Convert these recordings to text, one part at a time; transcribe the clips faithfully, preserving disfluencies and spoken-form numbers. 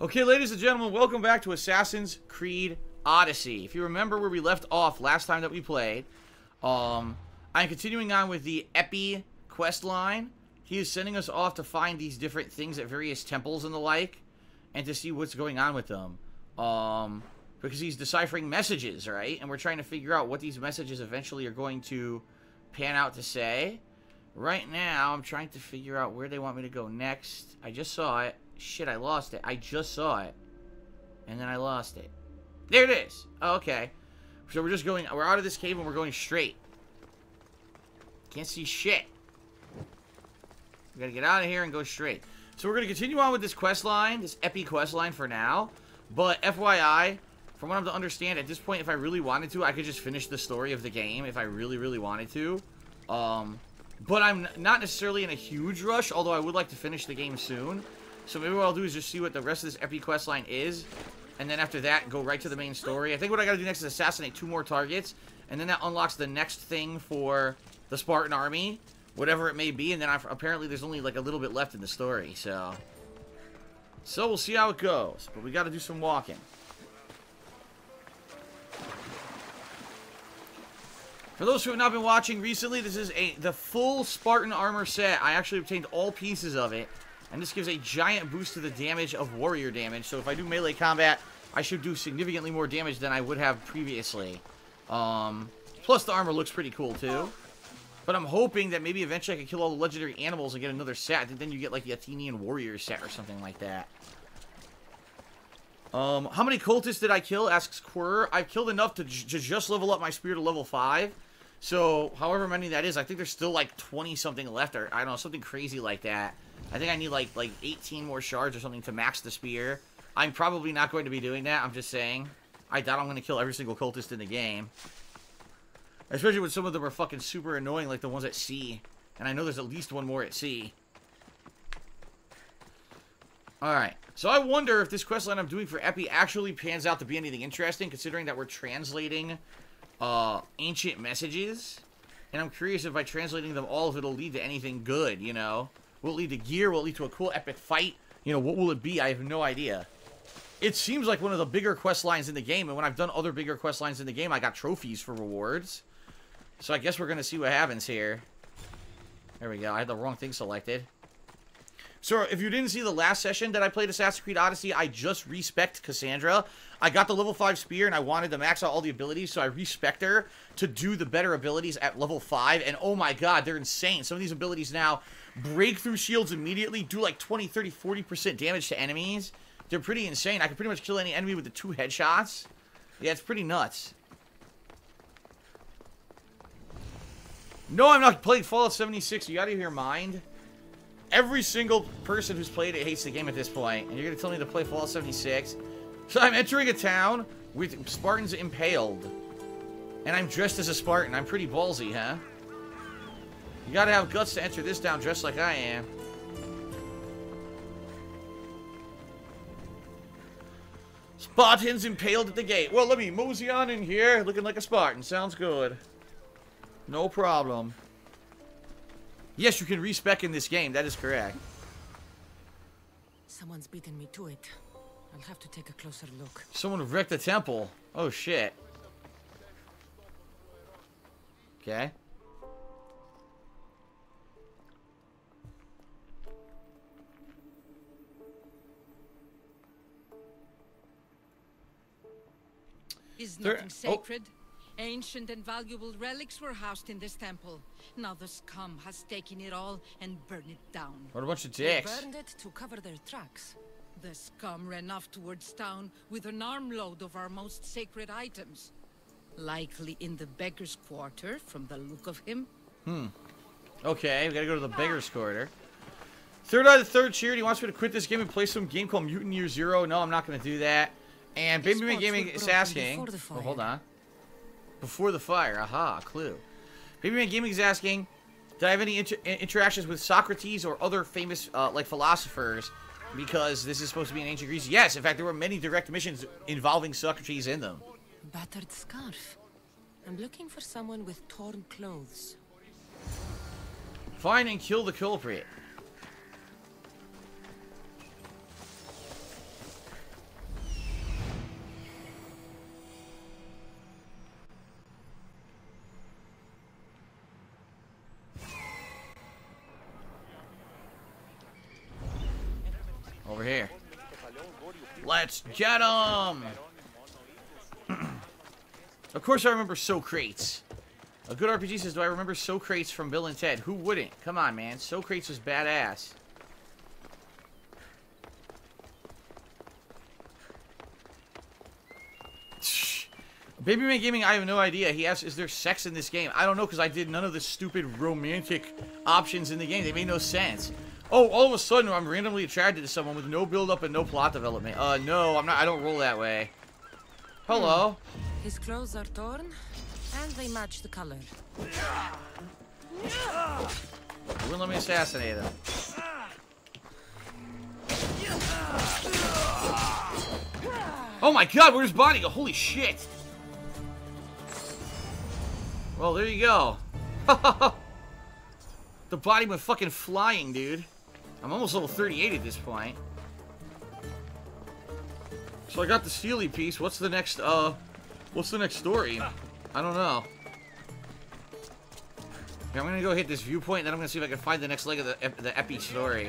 Okay, ladies and gentlemen, welcome back to Assassin's Creed Odyssey. If you remember where we left off last time that we played, um, I'm continuing on with the Epi quest line. He is sending us off to find these different things at various temples and the like, and to see what's going on with them. Um, because he's deciphering messages, right? And we're trying to figure out what these messages eventually are going to pan out to say. Right now, I'm trying to figure out where they want me to go next. I just saw it. Shit, I lost it. I just saw it. And then I lost it. There it is. Oh, okay. So we're just going... We're out of this cave and we're going straight. Can't see shit. We gotta get out of here and go straight. So we're gonna continue on with this quest line. This Epi quest line for now. But F Y I, from what I'm to understand, at this point, if I really wanted to, I could just finish the story of the game if I really, really wanted to. Um, but I'm not necessarily in a huge rush, although I would like to finish the game soon. So maybe what I'll do is just see what the rest of this Epi quest line is, and then after that, go right to the main story. I think what I gotta do next is assassinate two more targets, and then that unlocks the next thing for the Spartan army, whatever it may be, and then I've, apparently there's only like a little bit left in the story, so... So we'll see how it goes, but we gotta do some walking. For those who have not been watching recently, this is a the full Spartan armor set. I actually obtained all pieces of it. And this gives a giant boost to the damage of warrior damage. So if I do melee combat, I should do significantly more damage than I would have previously. Um, plus the armor looks pretty cool too. But I'm hoping that maybe eventually I can kill all the legendary animals and get another set. I think then you get like the Athenian warrior set or something like that. Um, how many cultists did I kill? Asks Quirr. I've killed enough to, j to just level up my spear to level five. So however many that is, I think there's still like twenty something left, or I don't know, something crazy like that. I think I need like like eighteen more shards or something to max the spear. I'm probably not going to be doing that, I'm just saying. I doubt I'm going to kill every single cultist in the game. Especially when some of them are fucking super annoying, like the ones at sea. And I know there's at least one more at sea. Alright, so I wonder if this questline I'm doing for Epi actually pans out to be anything interesting, considering that we're translating uh, ancient messages. And I'm curious if by translating them all, if it'll lead to anything good, you know? Will it lead to gear? Will it lead to a cool epic fight? You know, what will it be? I have no idea. It seems like one of the bigger quest lines in the game, and when I've done other bigger quest lines in the game, I got trophies for rewards. So I guess we're going to see what happens here. There we go. I had the wrong thing selected. So if you didn't see the last session that I played Assassin's Creed Odyssey, I just respec'd Cassandra. I got the level five spear, and I wanted to max out all the abilities, so I respec'd her to do the better abilities at level five. And oh my god, they're insane. Some of these abilities now break through shields immediately, do like twenty, thirty, forty percent damage to enemies. They're pretty insane. I can pretty much kill any enemy with the two headshots. Yeah, it's pretty nuts. No, I'm not playing Fallout seventy-six. You out of your mind? Every single person who's played it hates the game at this point, and you're gonna tell me to play Fallout seventy-six. So I'm entering a town with Spartans impaled, and I'm dressed as a Spartan. I'm pretty ballsy, huh? You gotta have guts to enter this town dressed like I am. Spartans impaled at the gate. Well, let me mosey on in here looking like a Spartan. Sounds good. No problem. Yes, you can respec in this game. That is correct. Someone's beaten me to it. I'll have to take a closer look. Someone wrecked the temple. Oh, shit. Okay. Is nothing there, sacred? Oh. Ancient and valuable relics were housed in this temple. Now the scum has taken it all and burned it down. What a bunch of dicks. They burned it to cover their tracks. The scum ran off towards town with an armload of our most sacred items. Likely in the beggar's quarter, from the look of him. Hmm. Okay, we gotta go to the beggar's quarter. Third Eye the Third Charity wants me to quit this game and play some game called Mutant Year Zero. No, I'm not gonna do that. And Baby Man Gaming is asking... Oh, hold on. Before the fire. Aha, clue. Baby Man Gaming is asking, did I have any inter interactions with Socrates or other famous, uh, like, philosophers? Because this is supposed to be in ancient Greece. Yes, in fact, there were many direct missions involving Socrates in them. Battered scarf. I'm looking for someone with torn clothes. Find and kill the culprit. over here. Let's get them! Of course I remember Socrates. A good R P G says, do I remember Socrates from Bill and Ted? Who wouldn't? Come on, man. Socrates was badass. Baby Man Gaming, I have no idea. He asks, is there sex in this game? I don't know, because I did none of the stupid romantic options in the game. They made no sense. Oh, all of a sudden, I'm randomly attracted to someone with no build-up and no plot development. Uh, no, I'm not. I don't roll that way. Hello? His clothes are torn, and they match the color. It wouldn't let me assassinate him. Oh my god, where'd his body go? Holy shit! Well, there you go. The body went fucking flying, dude. I'm almost level thirty-eight at this point. So I got the Steely piece. What's the next, uh... What's the next story? I don't know. Okay, I'm gonna go hit this viewpoint, and then I'm gonna see if I can find the next leg of the, ep the Epi story.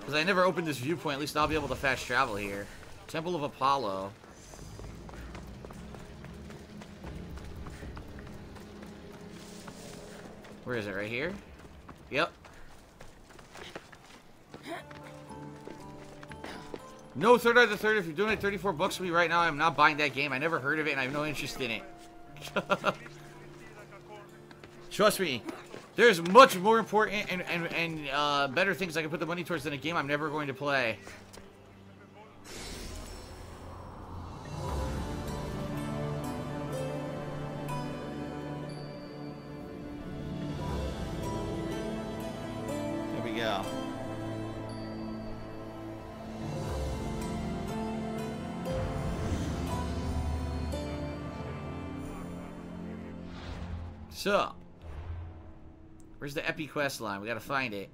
Because I never opened this viewpoint. At least I'll be able to fast travel here. Temple of Apollo. Where is it? Right here? Yep. No third out of the third. If you're doing it, thirty-four bucks for me right now, I'm not buying that game. I never heard of it, and I have no interest in it. Trust me, there's much more important and and, and uh, better things I can put the money towards than a game I'm never going to play. So, where's the Epi quest line? We gotta find it.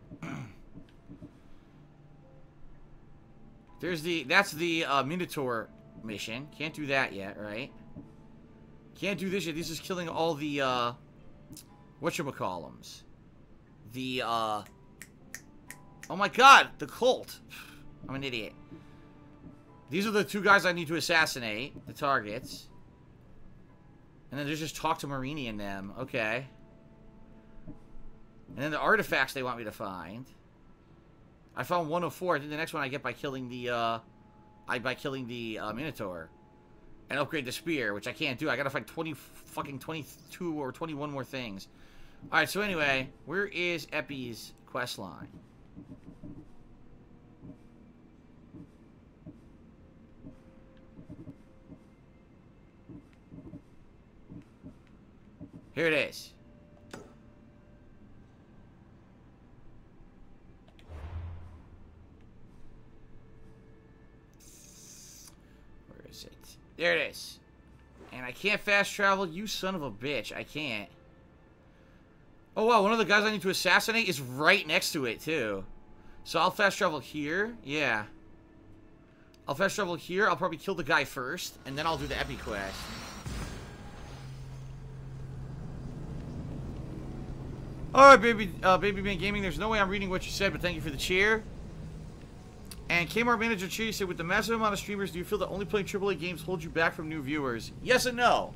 There's the, that's the uh, Minotaur mission. Can't do that yet, right? Can't do this yet. This is killing all the, uh, whatchamacallums. The, uh, oh my god, the cult. I'm an idiot. These are the two guys I need to assassinate, the targets. And then there's just talk to Marini and them. Okay. And then the artifacts they want me to find. I found one of four. I think the next one I get by killing the, uh... I by killing the, uh, Minotaur. And upgrade the spear, which I can't do. I gotta find twenty, fucking twenty-two or twenty-one more things. Alright, so anyway, where is Epi's quest line? Here it is. Where is it? There it is. And I can't fast travel, you son of a bitch. I can't. Oh, wow. One of the guys I need to assassinate is right next to it, too. So I'll fast travel here. Yeah. I'll fast travel here. I'll probably kill the guy first, and then I'll do the Epi quest. Alright, baby, uh, Baby Man Gaming, there's no way I'm reading what you said, but thank you for the cheer. And Kmart Manager Cheer said, with the massive amount of streamers, do you feel that only playing triple A games holds you back from new viewers? Yes and no.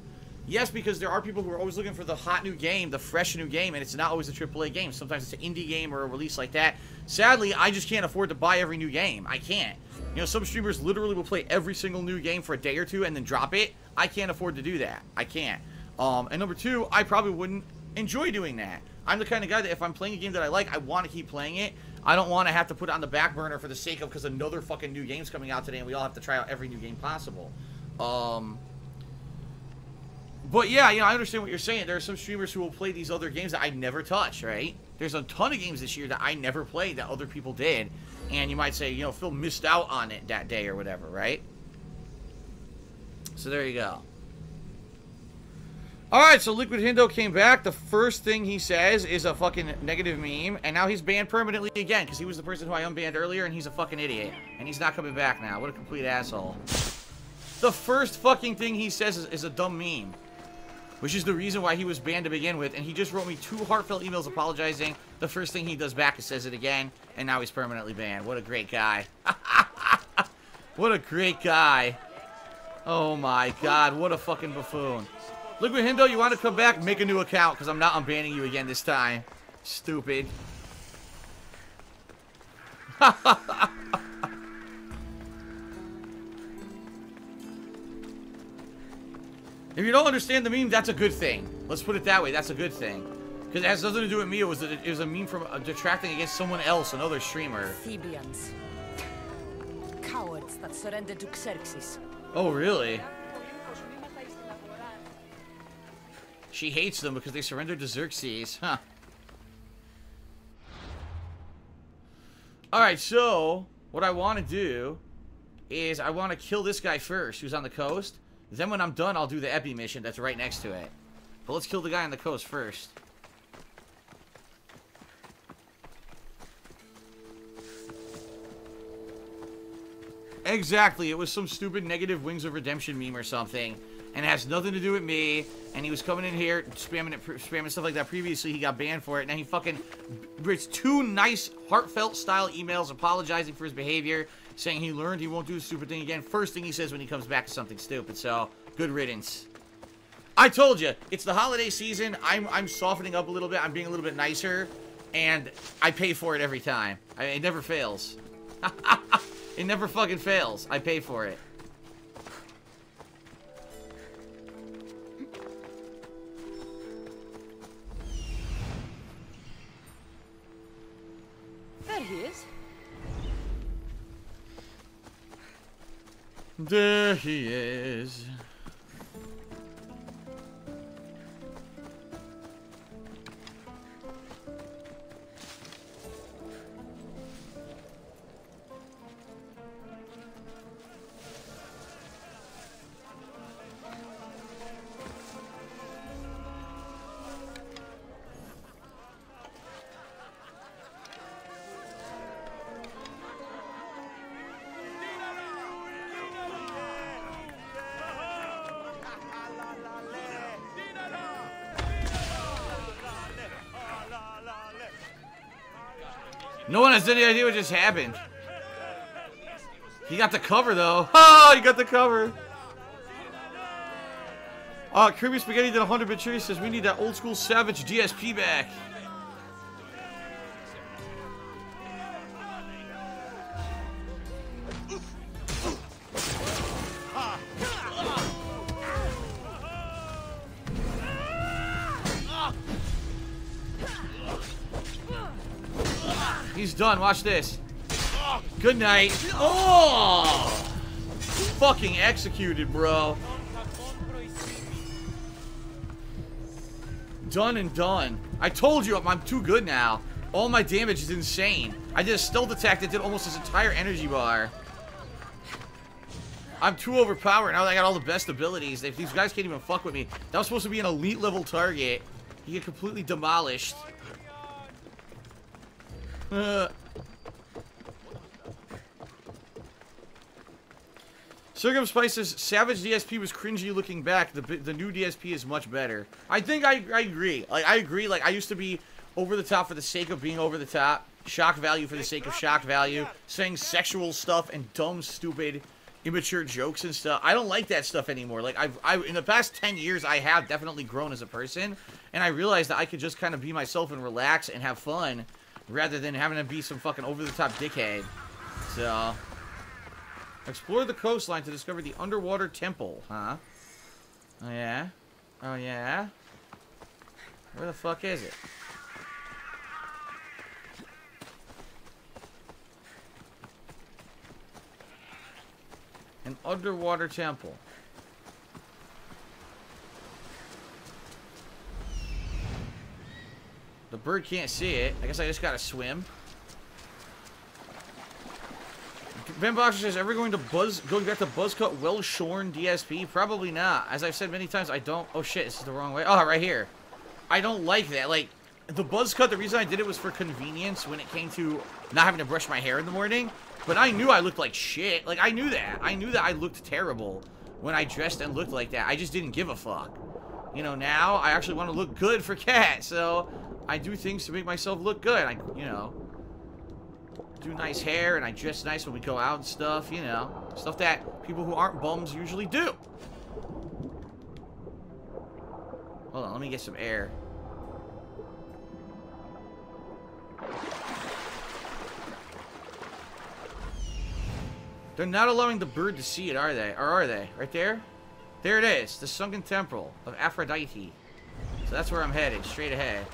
Yes, because there are people who are always looking for the hot new game, the fresh new game, and it's not always a triple A game. Sometimes it's an indie game or a release like that. Sadly, I just can't afford to buy every new game. I can't. You know, some streamers literally will play every single new game for a day or two and then drop it. I can't afford to do that. I can't. Um, and number two, I probably wouldn't enjoy doing that. I'm the kind of guy that if I'm playing a game that I like, I want to keep playing it. I don't want to have to put it on the back burner for the sake of because another fucking new game's coming out today and we all have to try out every new game possible. Um, but yeah, you know, I understand what you're saying. There are some streamers who will play these other games that I never touch, right? There's a ton of games this year that I never played that other people did. And you might say, you know, Phil missed out on it that day or whatever, right? So there you go. Alright, so Liquid Hindo came back. The first thing he says is a fucking negative meme. And now he's banned permanently again. Because he was the person who I unbanned earlier. And he's a fucking idiot. And he's not coming back now. What a complete asshole. The first fucking thing he says is, is a dumb meme. Which is the reason why he was banned to begin with. And he just wrote me two heartfelt emails apologizing. The first thing he does back is says it again. And now he's permanently banned. What a great guy. What a great guy. Oh my god, what a fucking buffoon. Liquid Hindo, you want to come back? Make a new account, because I'm not unbanning you again this time. Stupid. If you don't understand the meme, that's a good thing. Let's put it that way, that's a good thing. Because it has nothing to do with me, it was a, it was a meme from uh, detracting against someone else, another streamer. Thebians. Cowards that surrendered to Xerxes. Oh, really? She hates them because they surrendered to Xerxes, huh? Alright, so what I want to do is I want to kill this guy first, who's on the coast. Then when I'm done, I'll do the Epi mission that's right next to it. But let's kill the guy on the coast first. Exactly, it was some stupid negative Wings of Redemption meme or something. And it has nothing to do with me. And he was coming in here, spamming it, spamming stuff like that previously. He got banned for it. Now he fucking writes two nice, heartfelt-style emails apologizing for his behavior, saying he learned he won't do the stupid thing again. First thing he says when he comes back is something stupid. So, good riddance. I told you, it's the holiday season. I'm, I'm softening up a little bit. I'm being a little bit nicer. And I pay for it every time. I, it never fails. It never fucking fails. I pay for it. There he is. There he is. No one has any idea what just happened. He got the cover, though. Oh, he got the cover. Uh, Kirby Spaghetti did one hundred bit trivia. Says we need that old school Savage D S P back. Done. Watch this. Good night. Oh! Fucking executed, bro. Done and done. I told you, I'm too good now. All my damage is insane. I did a stealth attack that did almost his entire energy bar. I'm too overpowered now that I got all the best abilities. These guys can't even fuck with me. That was supposed to be an elite level target. He got completely demolished. Uh. Circum Spice says Savage D S P was cringy looking back. The the new D S P is much better. I think I I agree. Like I agree. Like I used to be over the top for the sake of being over the top, shock value for the sake of shock value, saying sexual stuff and dumb, stupid, immature jokes and stuff. I don't like that stuff anymore. Like I've I in the past ten years, I have definitely grown as a person, and I realized that I could just kind of be myself and relax and have fun. Rather than having to be some fucking over-the-top dickhead. So. Explore the coastline to discover the underwater temple, huh? Oh, yeah? Oh, yeah? Where the fuck is it? An underwater temple. The bird can't see it. I guess I just gotta swim. Ben Boxer says, ever going to buzz going back to Buzzcut well-shorn D S P? Probably not. As I've said many times, I don't oh shit, this is the wrong way. Oh, right here. I don't like that. Like the Buzzcut, the reason I did it was for convenience when it came to not having to brush my hair in the morning. But I knew I looked like shit. Like I knew that. I knew that I looked terrible when I dressed and looked like that. I just didn't give a fuck. You know, now I actually want to look good for Cat, so I do things to make myself look good. I, you know. do nice hair, and I dress nice when we go out and stuff, you know. Stuff that people who aren't bums usually do. Hold on, let me get some air. They're not allowing the bird to see it, are they? Or are they? Right there? There it is. The sunken temple of Aphrodite. So that's where I'm headed. Straight ahead.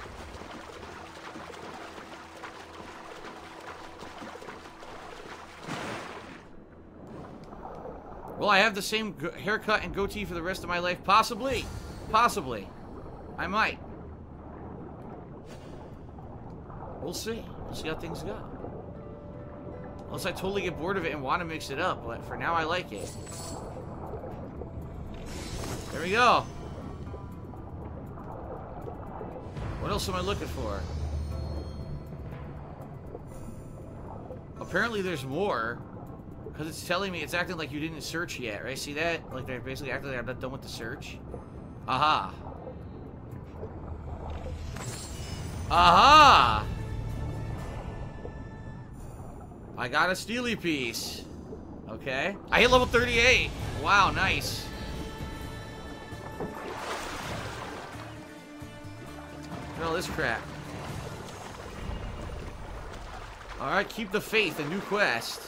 Will I have the same haircut and goatee for the rest of my life? Possibly. Possibly. I might. We'll see. We'll see how things go. Unless I totally get bored of it and want to mix it up, but for now I like it. There we go. What else am I looking for? Apparently there's more, because it's telling me it's acting like you didn't search yet, right? See that? Like they're basically acting like I'm not done with the search. Aha. Aha! I got a steely piece. Okay. I hit level thirty-eight. Wow, nice. Look at all this crap. Alright, keep the faith. A new quest.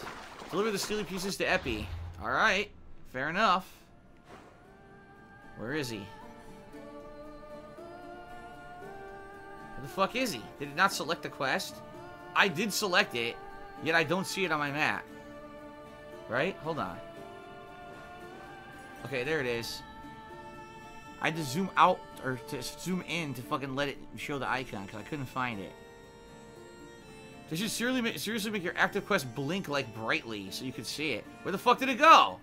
Deliver the steely pieces to Epi. Alright. Fair enough. Where is he? Where the fuck is he? Did it not select the quest? I did select it. Yet I don't see it on my map. Right? Hold on. Okay, there it is. I had to zoom out, or to zoom in to fucking let it show the icon, because I couldn't find it. They should seriously make, seriously make your active quest blink, like, brightly, so you could see it. Where the fuck did it go?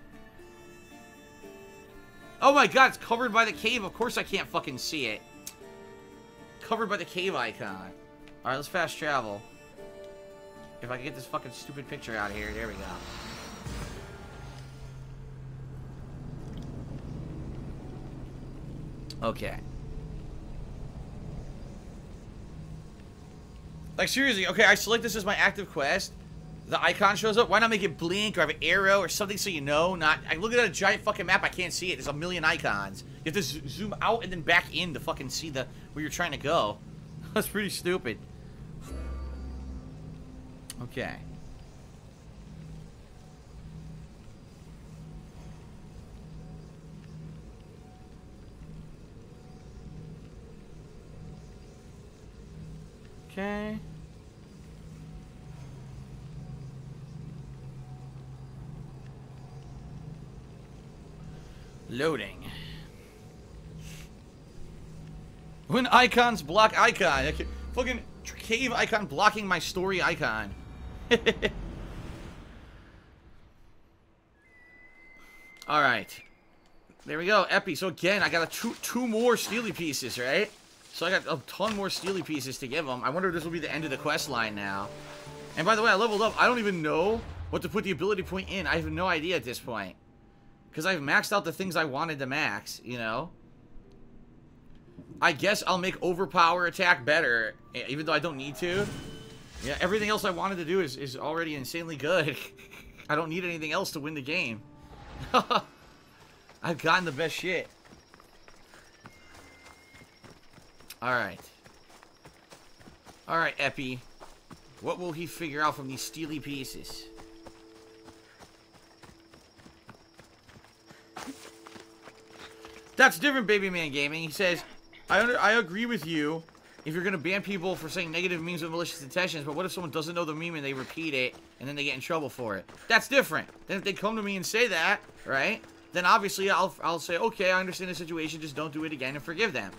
Oh my god, it's covered by the cave. Of course I can't fucking see it. Covered by the cave icon. Alright, let's fast travel. If I can get this fucking stupid picture out of here, there we go. Okay. Like, seriously, okay, I select this as my active quest. The icon shows up. Why not make it blink or have an arrow or something so you know? Not. I look at a giant fucking map, I can't see it. There's a million icons. You have to zoom out and then back in to fucking see the where you're trying to go. That's pretty stupid. Okay. Okay. Loading. When icons block icon. Okay. Fucking cave icon blocking my story icon. All right, there we go, Epi. So again, I got a two two more steely pieces, right? So I got a ton more steely pieces to give them. I wonder if this will be the end of the quest line now. And by the way, I leveled up. I don't even know what to put the ability point in. I have no idea at this point, because I've maxed out the things I wanted to max. You know. I guess I'll make overpower attack better, even though I don't need to. Yeah, everything else I wanted to do is, is already insanely good. I don't need anything else to win the game. I've gotten the best shit. Alright. Alright, Epi. What will he figure out from these steely pieces? That's different, Baby Man Gaming. He says, I, under I agree with you. If you're going to ban people for saying negative memes with malicious intentions, but what if someone doesn't know the meme and they repeat it, and then they get in trouble for it? That's different. Then if they come to me and say that, right, then obviously I'll, I'll say, okay, I understand the situation, just don't do it again and forgive them.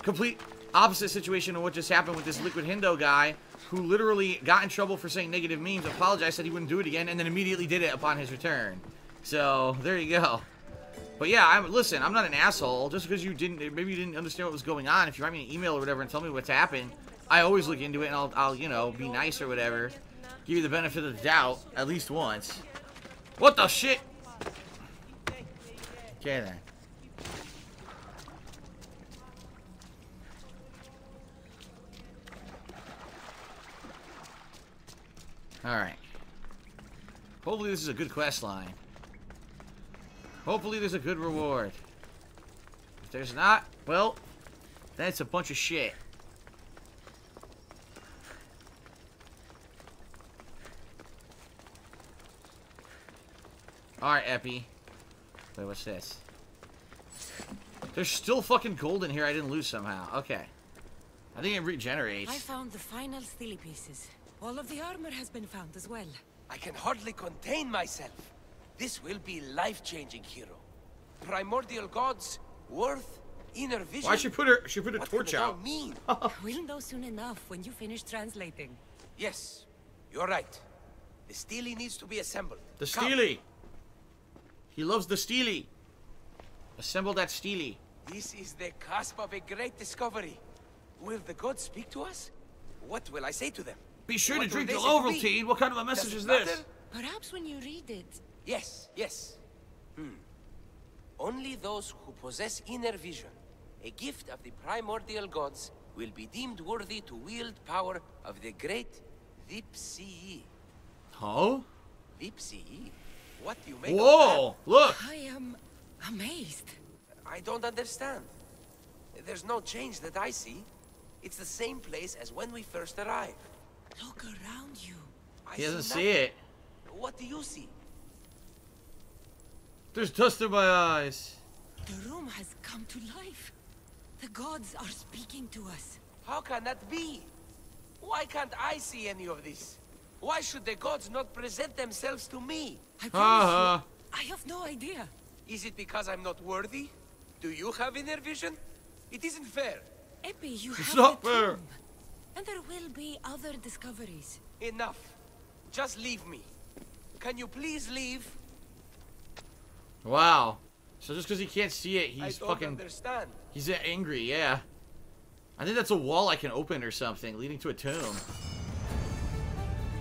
Complete opposite situation of what just happened with this Liquid Hindo guy, who literally got in trouble for saying negative memes, apologized, said he wouldn't do it again, and then immediately did it upon his return. So, there you go. But yeah, I'm, listen, I'm not an asshole. Just because you didn't, maybe you didn't understand what was going on. If you write me an email or whatever and tell me what's happened, I always look into it and I'll, I'll, you know, be nice or whatever. Give you the benefit of the doubt, at least once. What the shit? Okay then. Alright. Hopefully this is a good quest line. Hopefully there's a good reward. If there's not, well, that's a bunch of shit. Alright, Epi. Wait, what's this? There's still fucking gold in here I didn't lose somehow. Okay. I think it regenerates. I found the final steel pieces. All of the armor has been found as well. I can hardly contain myself. This will be life-changing, hero. Primordial gods, worth, inner vision. Why she put her? She put a torch out. What does that mean? We'll know soon enough when you finish translating. Yes, you're right. The steely needs to be assembled. The steely. He loves the steely. Assemble that steely. This is the cusp of a great discovery. Will the gods speak to us? What will I say to them? Be sure what to drink the Ovaltine. What kind of a message is this? Matter? Perhaps when you read it. Yes, yes. Hmm. Only those who possess inner vision, a gift of the primordial gods, will be deemed worthy to wield power of the great Vipsii. Huh? Vipsii? What do you make Whoa, of that? Look! I am amazed. I don't understand. There's no change that I see. It's the same place as when we first arrived. Look around you. I he doesn't see, see it. What do you see? There's dust in my eyes. The room has come to life. The gods are speaking to us. How can that be? Why can't I see any of this? Why should the gods not present themselves to me? I promise uh-huh. you, I have no idea. Is it because I'm not worthy? Do you have inner vision? It isn't fair. Epi, you it's have not fair. Tomb, and there will be other discoveries. Enough. Just leave me. Can you please leave? Wow. So just because he can't see it, he's I don't fucking. Understand. He's angry. Yeah. I think that's a wall I can open or something, leading to a tomb.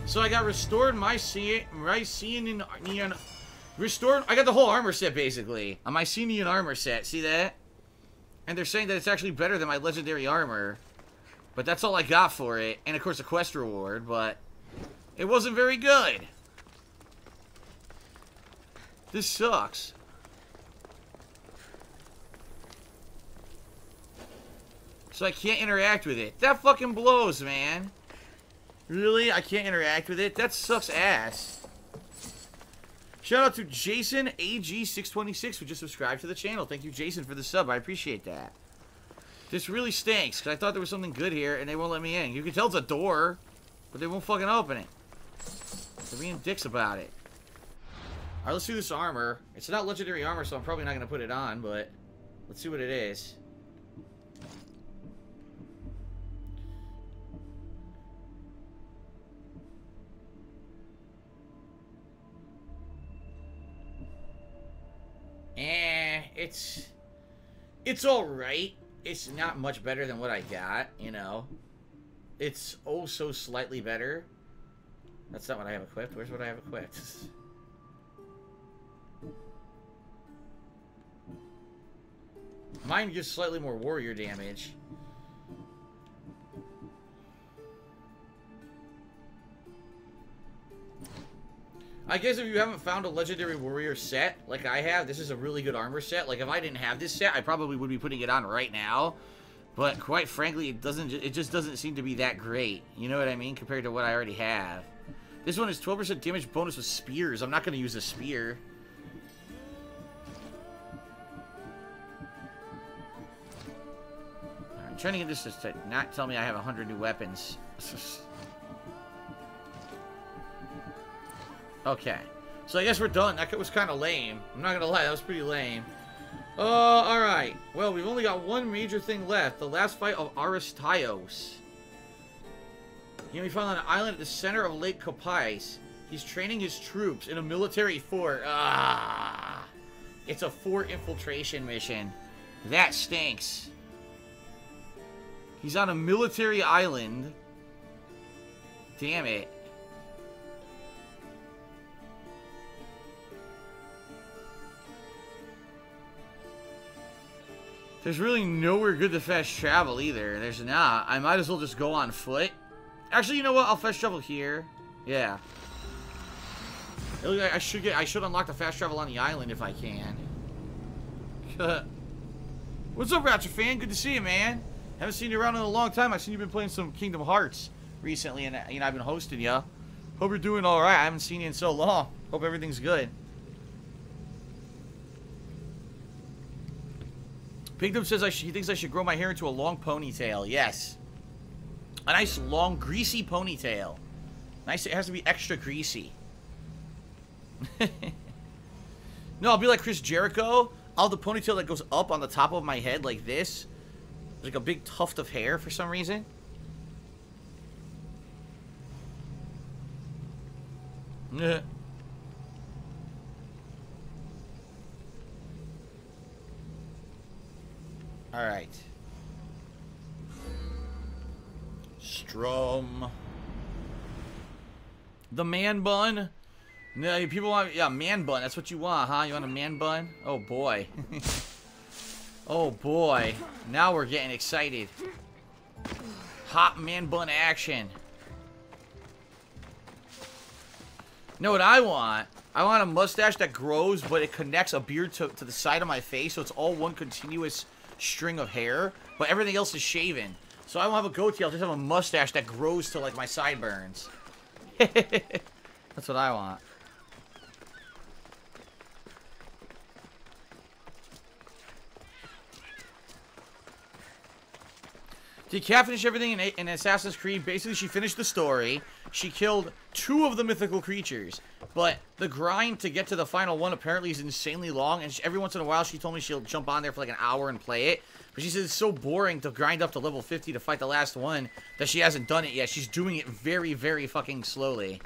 So I got restored Mycenaean, Mycenaean, Neon, restored. I got the whole armor set basically. A Mycenaean armor set. See that? And they're saying that it's actually better than my legendary armor. But that's all I got for it. And of course a quest reward, but it wasn't very good. This sucks. So I can't interact with it. That fucking blows, man. Really? I can't interact with it? That sucks ass. Shout out to Jason A G six twenty-six who just subscribed to the channel. Thank you, Jason, for the sub. I appreciate that. This really stinks, because I thought there was something good here, and they won't let me in. You can tell it's a door, but they won't fucking open it. They're being dicks about it. Alright, let's do this armor. It's not legendary armor, so I'm probably not going to put it on, but let's see what it is. Eh, it's... It's alright. It's not much better than what I got, you know. It's oh so slightly better. That's not what I have equipped. Where's what I have equipped? Mine gives slightly more warrior damage. I guess if you haven't found a legendary warrior set, like I have, this is a really good armor set. Like, if I didn't have this set, I probably would be putting it on right now. But quite frankly, it doesn't. It just doesn't seem to be that great. You know what I mean? Compared to what I already have. This one is twelve percent damage bonus with spears. I'm not going to use a spear. Trying to get this to not tell me I have a hundred new weapons. Okay. So I guess we're done. That was kind of lame. I'm not going to lie. That was pretty lame. Uh, alright. Well, we've only got one major thing left. The last fight of Aristaios. He can be found on an island at the center of Lake Copais. He's training his troops in a military fort. Ah! It's a fort infiltration mission. That stinks. He's on a military island. Damn it. There's really nowhere good to fast travel either. There's not. I might as well just go on foot. Actually, you know what? I'll fast travel here. Yeah. It looks like I should get I should unlock the fast travel on the island if I can. What's up, Ratchet fan? Good to see you, man. Haven't seen you around in a long time. I've seen you've been playing some Kingdom Hearts recently, and you know I've been hosting you. Hope you're doing all right. I haven't seen you in so long. Hope everything's good. Pigdom says I sh he thinks I should grow my hair into a long ponytail. Yes, a nice long greasy ponytail. Nice. It has to be extra greasy. No, I'll be like Chris Jericho. I'll have the ponytail that goes up on the top of my head like this. It's like a big tuft of hair for some reason. Yeah. All right. Strum. The man bun. No, people want yeah man bun. That's what you want, huh? You want a man bun? Oh boy. Oh boy. Now we're getting excited. Hot man bun action. You know what I want? I want a mustache that grows, but it connects a beard to to the side of my face, so it's all one continuous string of hair, but everything else is shaven. So I won't have a goatee, I'll just have a mustache that grows to like my sideburns. That's what I want. Did Kat finish everything in, in Assassin's Creed? Basically, she finished the story. She killed two of the mythical creatures, but the grind to get to the final one apparently is insanely long, and she, every once in a while she told me she'll jump on there for like an hour and play it, but she says it's so boring to grind up to level fifty to fight the last one that she hasn't done it yet. She's doing it very, very fucking slowly.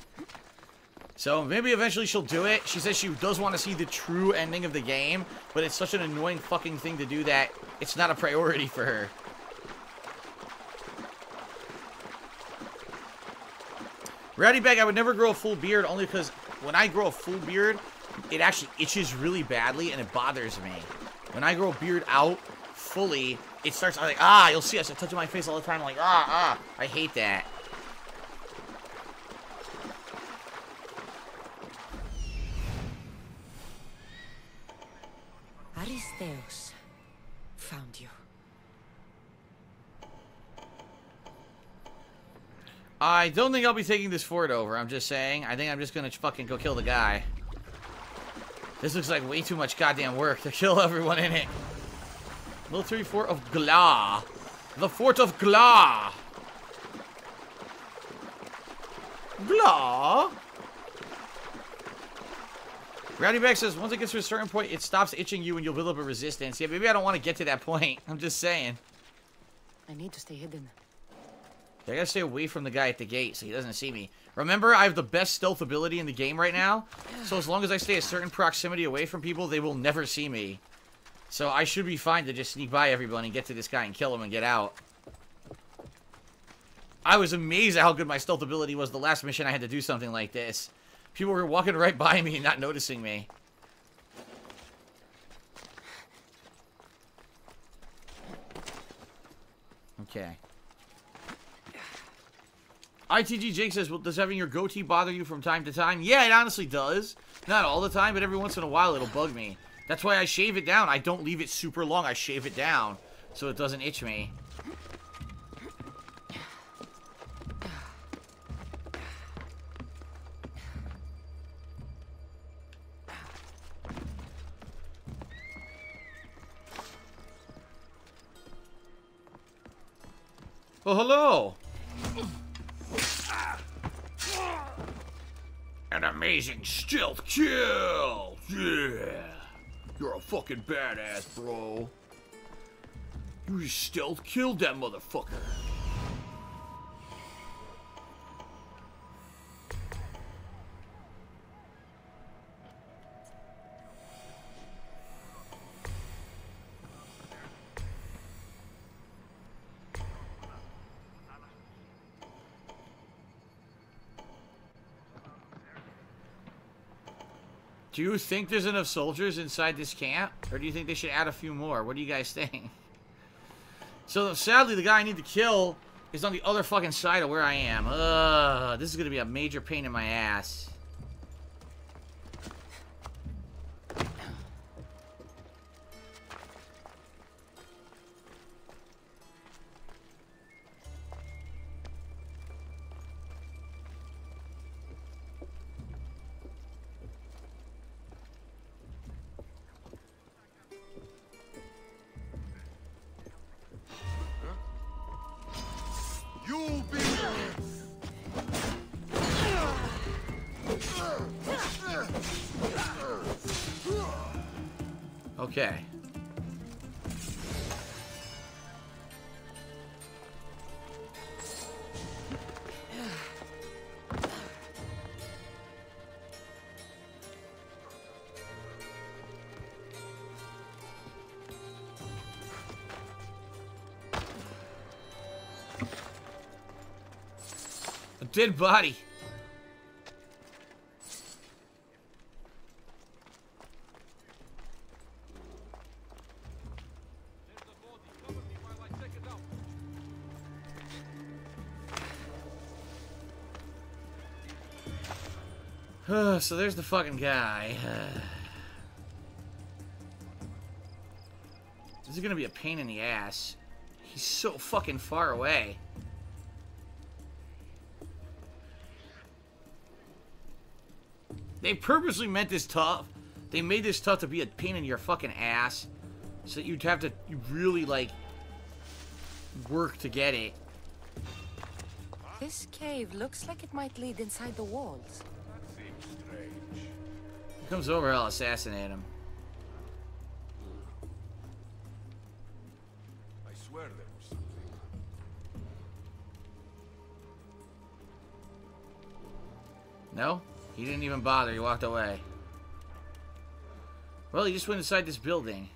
So maybe eventually she'll do it. She says she does want to see the true ending of the game, but it's such an annoying fucking thing to do that it's not a priority for her. Rowdy Bag, I would never grow a full beard only because when I grow a full beard, it actually itches really badly and it bothers me. When I grow a beard out fully, it starts, I'm like, ah, you'll see us. I touch my face all the time. I'm like, ah, ah, I hate that. Aristaios found you. I don't think I'll be taking this fort over, I'm just saying. I think I'm just gonna fucking go kill the guy. This looks like way too much goddamn work to kill everyone in it. Military Fort of Gla. The Fort of Gla. Gla. Rowdy Beck says, once it gets to a certain point, it stops itching you and you'll build up a resistance. Yeah, maybe I don't want to get to that point. I'm just saying. I need to stay hidden. I gotta stay away from the guy at the gate so he doesn't see me. Remember, I have the best stealth ability in the game right now. So as long as I stay a certain proximity away from people, they will never see me. So I should be fine to just sneak by everyone and get to this guy and kill him and get out. I was amazed at how good my stealth ability was the last mission I had to do something like this. People were walking right by me and not noticing me. Okay. I T G Jake says, well, does having your goatee bother you from time to time? Yeah, it honestly does. Not all the time, but every once in a while it'll bug me. That's why I shave it down. I don't leave it super long. I shave it down so it doesn't itch me. Oh, hello. An amazing stealth kill! Yeah! You're a fucking badass, bro. You stealth killed that motherfucker. Do you think there's enough soldiers inside this camp? Or do you think they should add a few more? What do you guys think? So, sadly, the guy I need to kill He's on the other fucking side of where I am. Ugh, this is gonna be a major pain in my ass. Okay. A dead body. So there's the fucking guy. This is gonna be a pain in the ass. He's so fucking far away. They purposely meant this tough. They made this tough to be a pain in your fucking ass. So that you'd have to really, like, work to get it. This cave looks like it might lead inside the walls. He comes over, I'll assassinate him. I swear there was something. No? He didn't even bother, he walked away. Well, he just went inside this building.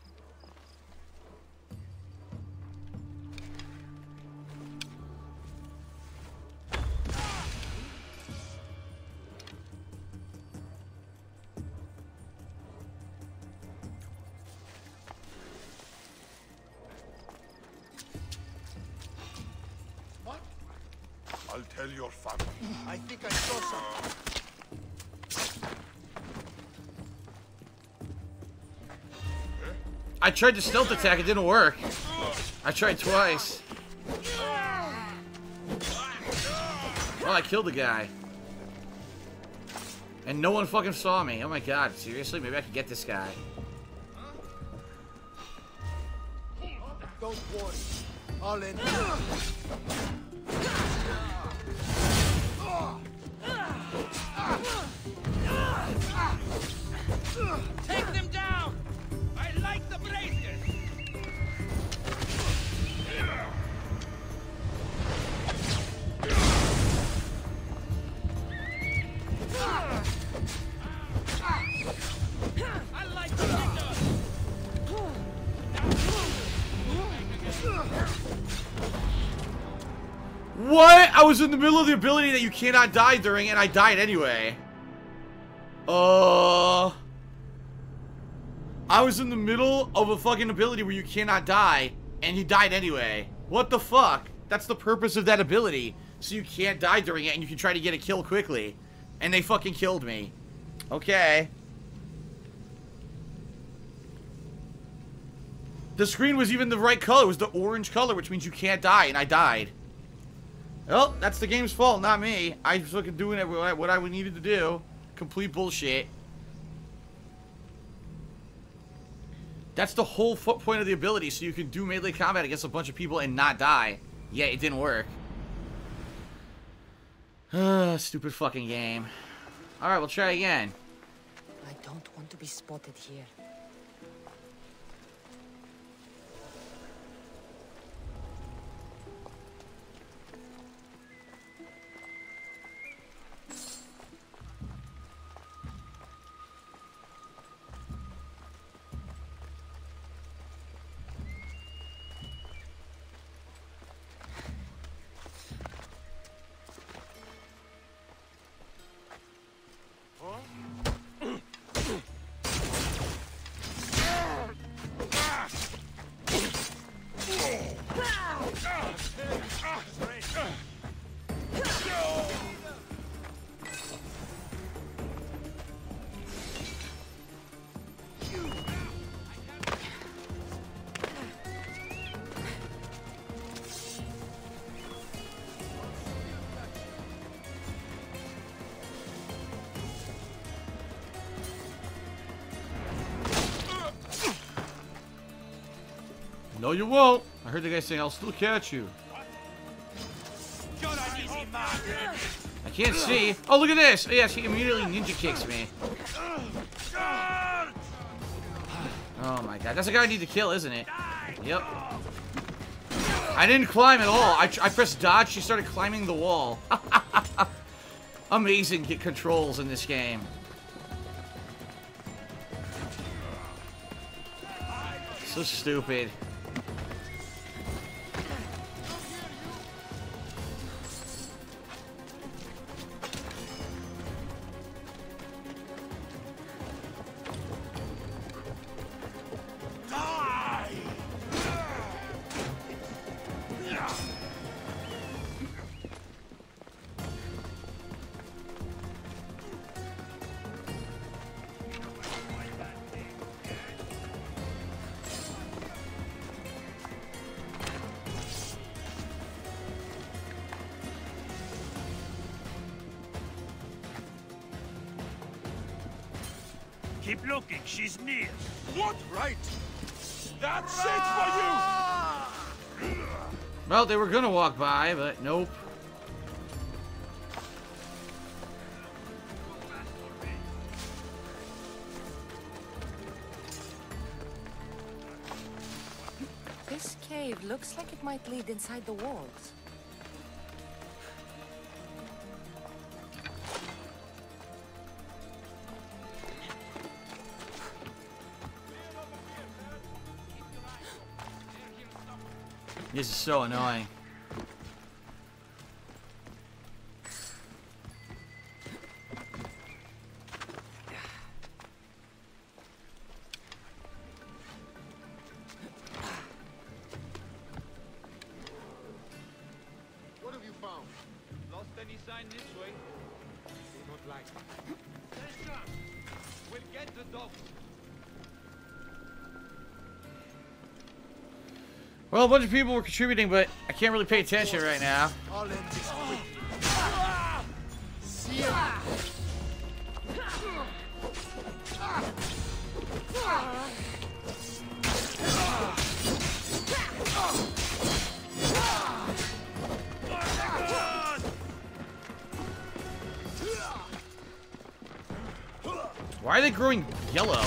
I tried to stealth attack, it didn't work. I tried twice. Well, I killed the guy. And no one fucking saw me. Oh my god, seriously? Maybe I could get this guy. Don't worry. I'll end you. Take them down! I like the blazers! I like the blazers! What? I was in the middle of the ability that you cannot die during, and I died anyway. Uh... I was in the middle of a fucking ability where you cannot die, and he died anyway. What the fuck? That's the purpose of that ability. So you can't die during it, and you can try to get a kill quickly. And they fucking killed me. Okay. The screen was even the right color. It was the orange color, which means you can't die, and I died. Well, that's the game's fault, not me. I was fucking doing what I needed to do. Complete bullshit. That's the whole point of the ability, so you can do melee combat against a bunch of people and not die. Yeah, it didn't work. Stupid fucking game. Alright, we'll try again. I don't want to be spotted here. No, you won't. I heard the guy saying, I'll still catch you. I can't see. Oh, look at this. Oh, yeah, she immediately ninja kicks me. Oh, my God. That's a guy I need to kill, isn't it? Yep. I didn't climb at all. I, I pressed dodge. She started climbing the wall. Amazing controls in this game. So stupid. Keep looking, she's near. What? Right. That's ah! it for you. Well, they were gonna walk by, but nope. This cave looks like it might lead inside the walls. This is so annoying. What have you found? Lost any sign this way? Not like that. We'll get the dog. Well, a bunch of people were contributing, but I can't really pay attention right now. Why are they growing yellow?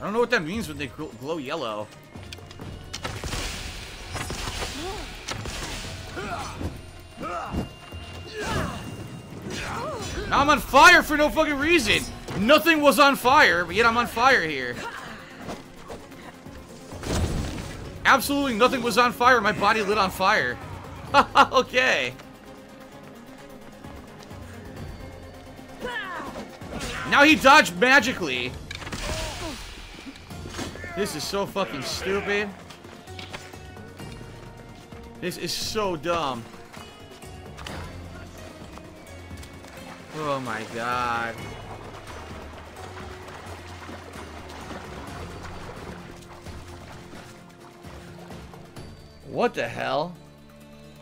I don't know what that means when they glow yellow. Now I'm on fire for no fucking reason. Nothing was on fire, but yet I'm on fire here. Absolutely nothing was on fire. My body lit on fire. Okay. Now he dodged magically. This is so fucking stupid. This is so dumb. Oh my God. What the hell?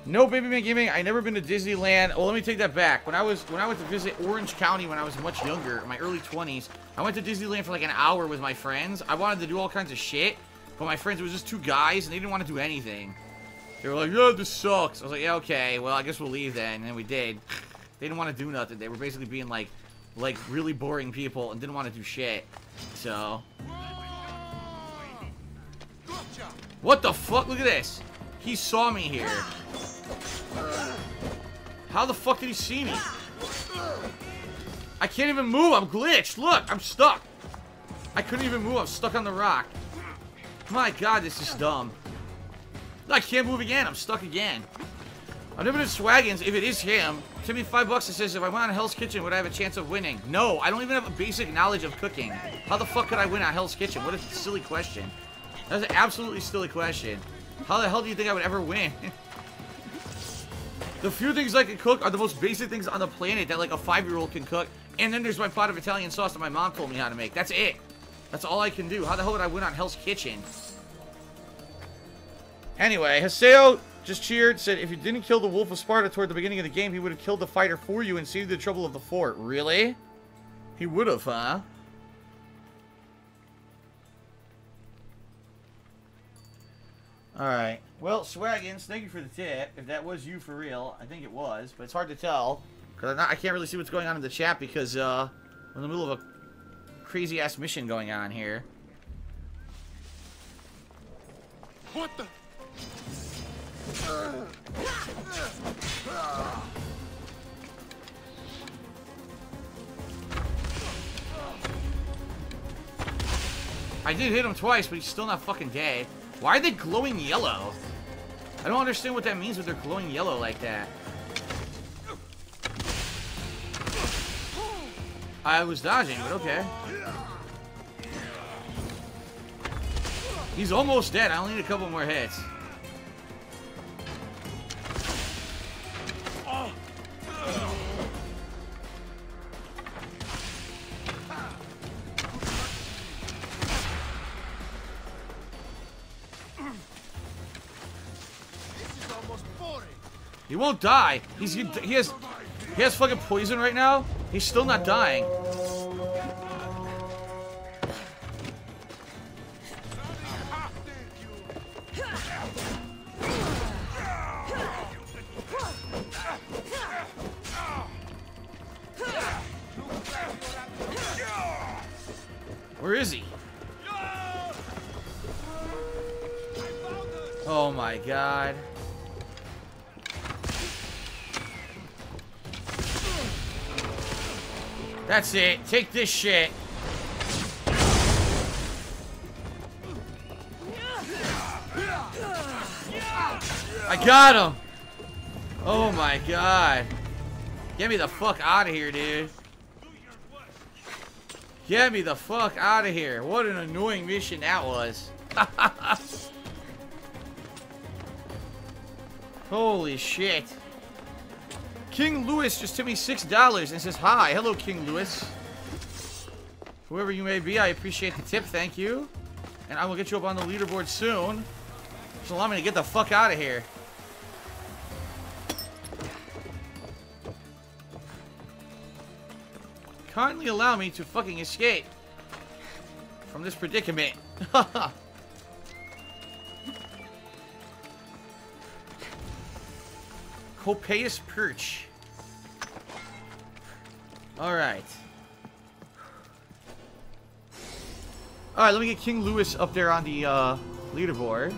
No, baby man gaming. I never been to Disneyland. Well, let me take that back. When I was when I went to visit Orange County when I was much younger, in my early twenties. I went to Disneyland for like an hour with my friends. I wanted to do all kinds of shit, but my friends, it was just two guys, and they didn't want to do anything. They were like, yeah, this sucks. I was like, yeah, okay, well, I guess we'll leave then, and then we did. They didn't want to do nothing. They were basically being like, like really boring people and didn't want to do shit, so. Gotcha. What the fuck? Look at this. He saw me here. How the fuck did he see me? I can't even move. I'm glitched. Look, I'm stuck. I couldn't even move. I'm stuck on the rock. My God, this is dumb. I can't move again. I'm stuck again. Unlimited Swaggins, if it is him, give me five bucks. It says, if I went on Hell's Kitchen, would I have a chance of winning? No, I don't even have a basic knowledge of cooking. How the fuck could I win on Hell's Kitchen? What a silly question. That's an absolutely silly question. How the hell do you think I would ever win? The few things I can cook are the most basic things on the planet that like a five-year-old can cook. And then there's my pot of Italian sauce that my mom told me how to make. That's it. That's all I can do. How the hell would I win on Hell's Kitchen? Anyway, Haseo Just cheered, said if you didn't kill the Wolf of Sparta toward the beginning of the game, he would have killed the fighter for you and saved the trouble of the fort. Really? He would have, huh? Alright. Well, Swaggins, thank you for the tip. If that was you for real, I think it was, but it's hard to tell. Because I'm not, I can't really see what's going on in the chat because uh, we're in the middle of a crazy-ass mission going on here. What the? I did hit him twice, but he's still not fucking dead. Why are they glowing yellow? I don't understand what that means when they're glowing yellow like that. I was dodging, but okay. He's almost dead. I only need a couple more hits. He won't die. He's he has he has fucking poison right now. He's still not dying. Where is he? Oh my god. That's it. Take this shit. I got him. Oh my god. Get me the fuck out of here, dude. Get me the fuck out of here. What an annoying mission that was. Holy shit. King Lewis just tipped me six dollars and says, hi. Hello, King Lewis. Whoever you may be, I appreciate the tip. Thank you. And I will get you up on the leaderboard soon. Just allow me to get the fuck out of here. Kindly allow me to fucking escape from this predicament. Haha. Copais perch. Alright. Alright, let me get King Lewis up there on the uh, leaderboard.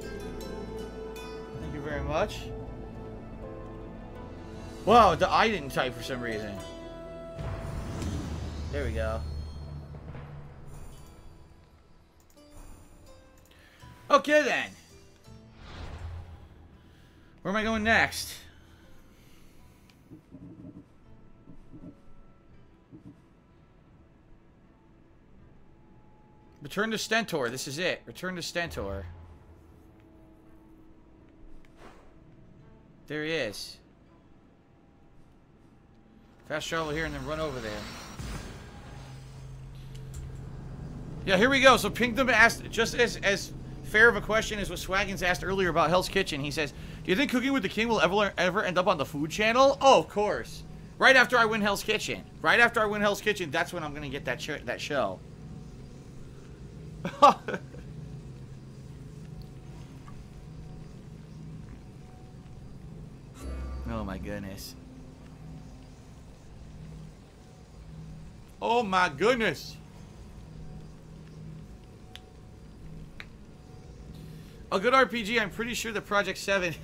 Thank you very much. Wow, the I didn't type for some reason. There we go. Okay, then. Where am I going next? Return to Stentor. This is it. Return to Stentor. There he is. Fast travel here and then run over there. Yeah, here we go. So Pingdom asked, just as... as fair of a question is what Swaggins asked earlier about Hell's Kitchen. He says, do you think Cooking with the King will ever ever end up on the food channel? Oh, of course. Right after I win Hell's Kitchen. Right after I win Hell's Kitchen, that's when I'm going to get that, sh that show. Oh, my goodness. Oh, my goodness. A good R P G, I'm pretty sure that Project seven,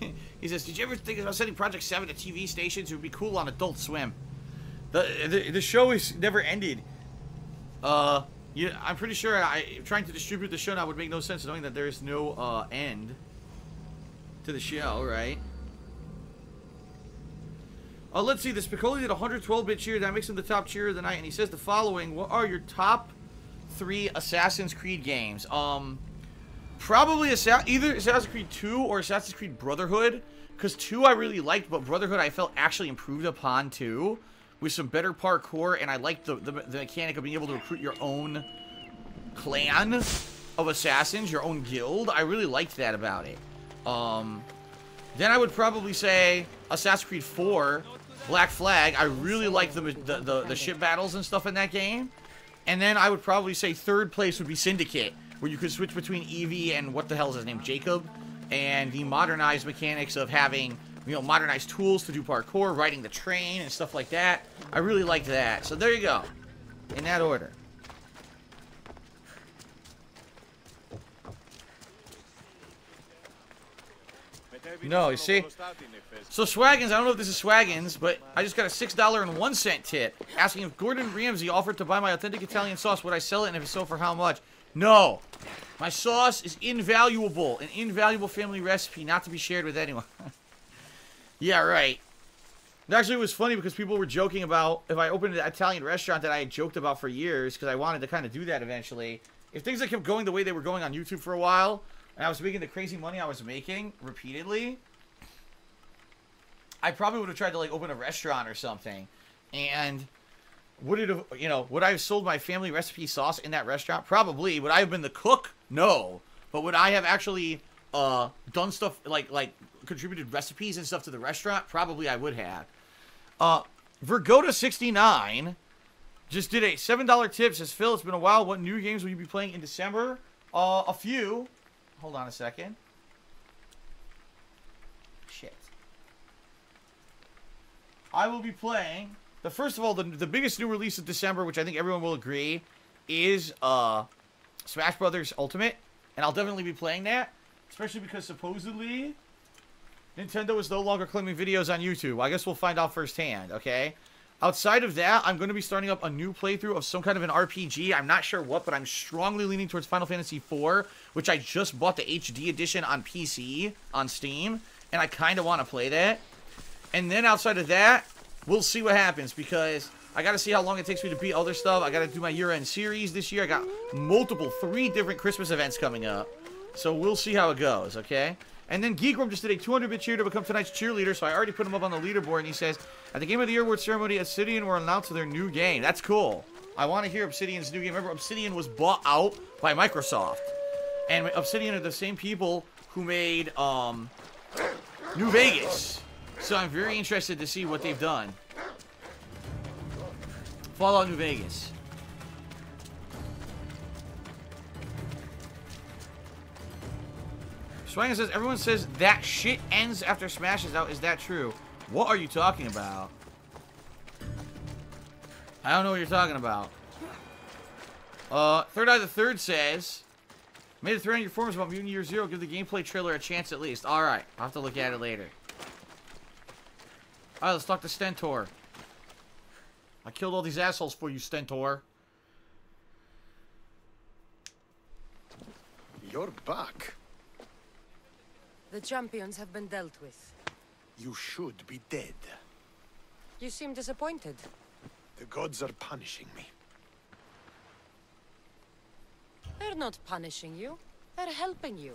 he says, did you ever think about sending Project seven to T V stations? It would be cool on Adult Swim. The the, the show is never ended. Uh, you, I'm pretty sure I trying to distribute the show now would make no sense knowing that there is no uh, end to the show, right? Uh, let's see, this Piccoli did one hundred twelve bit cheer. That makes him the top cheerer of the night. And he says the following, what are your top three Assassin's Creed games? Um... Probably Assa either Assassin's Creed two or Assassin's Creed Brotherhood, because two I really liked, but Brotherhood I felt actually improved upon too, with some better parkour, and I liked the, the, the mechanic of being able to recruit your own clan, of assassins, your own guild. I really liked that about it. Um, then I would probably say Assassin's Creed four, Black Flag. I really like the, the, the, the ship battles and stuff in that game. And then I would probably say third place would be Syndicate, where you could switch between Evie and what the hell is his name, Jacob, and the modernized mechanics of having, you know, modernized tools to do parkour, riding the train, and stuff like that. I really liked that. So there you go, in that order. No, you see? So Swaggins, I don't know if this is Swaggins, but I just got a six dollars and one cent tip asking if Gordon Ramsay offered to buy my authentic Italian sauce. Would I sell it, and if so, for how much? No. My sauce is invaluable. An invaluable family recipe not to be shared with anyone. Yeah, right. It actually was funny because people were joking about if I opened an Italian restaurant that I had joked about for years because I wanted to kind of do that eventually. If things had kept going the way they were going on YouTube for a while, and I was making the crazy money I was making repeatedly, I probably would have tried to like open a restaurant or something. And would it have, you know, would I have sold my family recipe sauce in that restaurant? Probably. Would I have been the cook? No. But would I have actually uh, done stuff like, like contributed recipes and stuff to the restaurant? Probably I would have. Uh, Vergoda sixty-nine just did a seven dollar tip. Says, Phil, it's been a while. What new games will you be playing in December? Uh, a few. Hold on a second. Shit. I will be playing... The first of all, the, the biggest new release of December, which I think everyone will agree, is uh, Smash Bros. Ultimate. And I'll definitely be playing that. Especially because supposedly, Nintendo is no longer claiming videos on YouTube. Well, I guess we'll find out firsthand, okay? Outside of that, I'm going to be starting up a new playthrough of some kind of an R P G. I'm not sure what, but I'm strongly leaning towards Final Fantasy four, which I just bought the H D edition on P C, on Steam, and I kind of want to play that. And then outside of that, we'll see what happens, because I got to see how long it takes me to beat other stuff. I got to do my year-end series this year. I got multiple, three different Christmas events coming up. So we'll see how it goes, okay? And then Geek Room just did a two hundred bit cheer to become tonight's cheerleader, so I already put him up on the leaderboard, and he says, at the Game of the Year award ceremony, Obsidian were announced their new game. That's cool. I want to hear Obsidian's new game. Remember, Obsidian was bought out by Microsoft. And Obsidian are the same people who made um, New Vegas. So I'm very interested to see what they've done. Fallout New Vegas. Swaggin says, everyone says that shit ends after Smash is out. Is that true? What are you talking about? I don't know what you're talking about. Uh, Third Eye the Third says, made a thread on your forums about Mutant Year Zero. Give the gameplay trailer a chance at least. Alright, I'll have to look at it later. Alright, let's talk to Stentor. I killed all these assholes for you, Stentor. You're back. The champions have been dealt with. You should be dead. You seem disappointed. The gods are punishing me. They're not punishing you. They're helping you.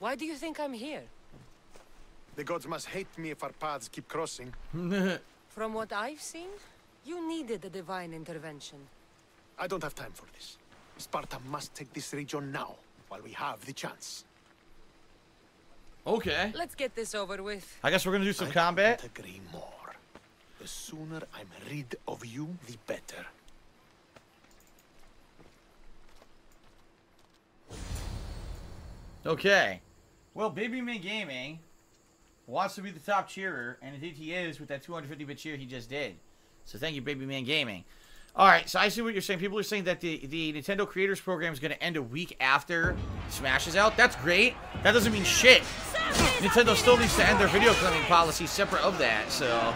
Why do you think I'm here? The gods must hate me if our paths keep crossing. From what I've seen, you needed a divine intervention. I don't have time for this. Sparta must take this region now, while we have the chance. Okay. Let's get this over with. I guess we're gonna do some I combat. Couldn't agree more. The sooner I'm rid of you, the better. Okay. Well, Baby May Gaming wants to be the top cheerer, and indeed he is with that two hundred fifty bit cheer he just did. So thank you, Baby Man Gaming. Alright, so I see what you're saying. People are saying that the, the Nintendo Creators Program is going to end a week after Smash is out. That's great. That doesn't mean shit. Nintendo still needs to end their video claiming policy separate of that, so...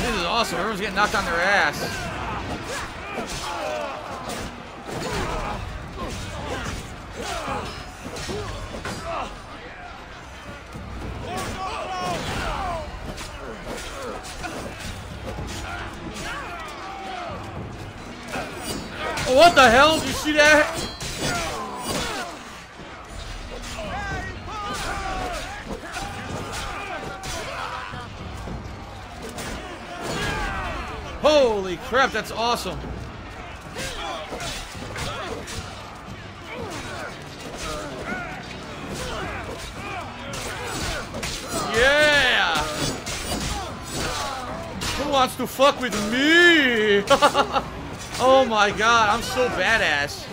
This is awesome. Everyone's getting knocked on their ass. what the hell? Did you see that? Holy crap, that's awesome. Yeah! Who wants to fuck with me? Oh my god, I'm so badass.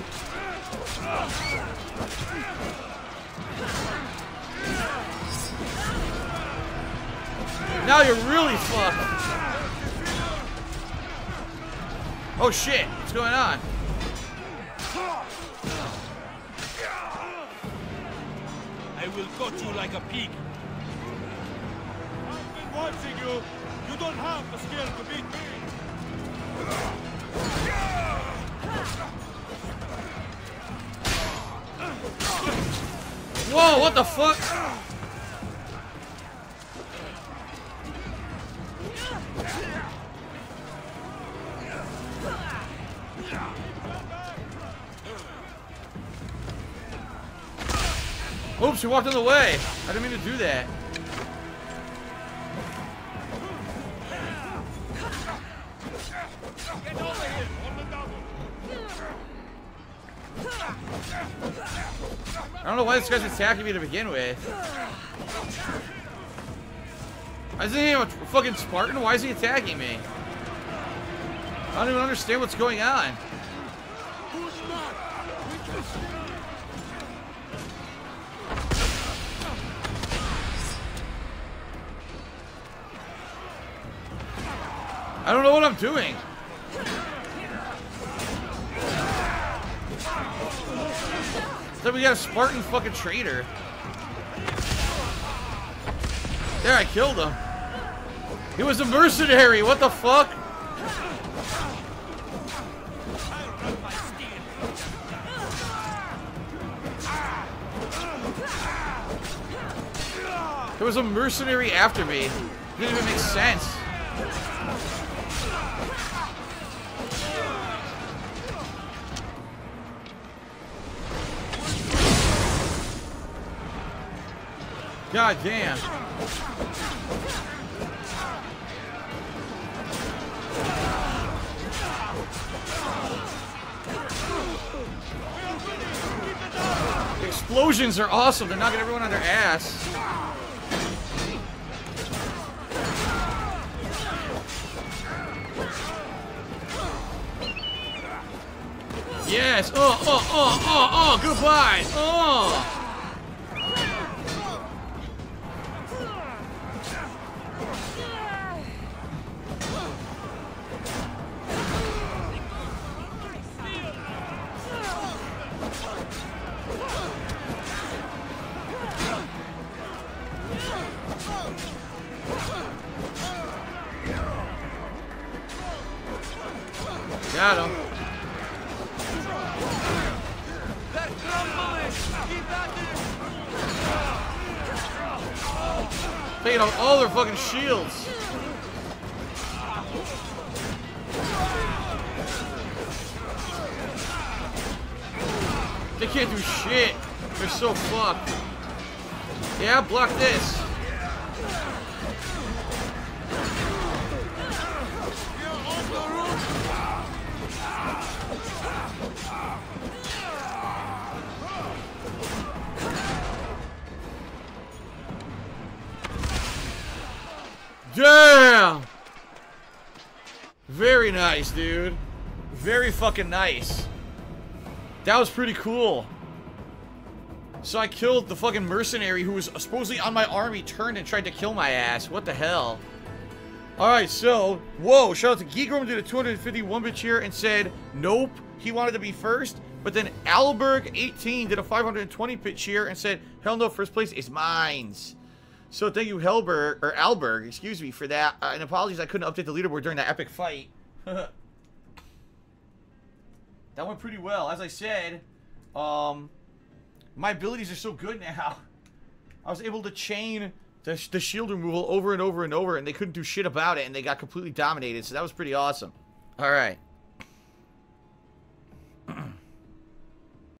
Now you're really fucked. Oh shit, what's going on? I will cut you like a pig. Watching you, you don't have the skill to beat me. Whoa, what the fuck? Oops, she walked in the way. I didn't mean to do that. I don't know why this guy's attacking me to begin with. Isn't he a fucking Spartan? Why is he attacking me? I don't even understand what's going on. I don't know what I'm doing. So we got a Spartan fucking traitor. There, I killed him. He was a mercenary. What the fuck? There was a mercenary after me. Didn't even make sense. God damn. The explosions are awesome. They're knocking everyone on their ass. Yes. Oh, oh, oh, oh, oh. Goodbye. Oh. Got him. Taking off all their fucking shields. They can't do shit. They're so fucked. Yeah, block this. Damn! Very nice, dude. Very fucking nice. That was pretty cool. So I killed the fucking mercenary who was supposedly on my army, turned and tried to kill my ass. What the hell? Alright, so, whoa, shout out to Geekroom, did a two hundred fifty-one bit here and said, nope, he wanted to be first. But then Alberg eighteen did a five hundred twenty bit here and said, hell no, first place is mine's. So thank you, Helberg, or Alberg, excuse me, for that. Uh, and apologies, I couldn't update the leaderboard during that epic fight. That went pretty well. As I said, um, my abilities are so good now. I was able to chain the, sh the shield removal over and over and over, and they couldn't do shit about it, and they got completely dominated. So that was pretty awesome. All right.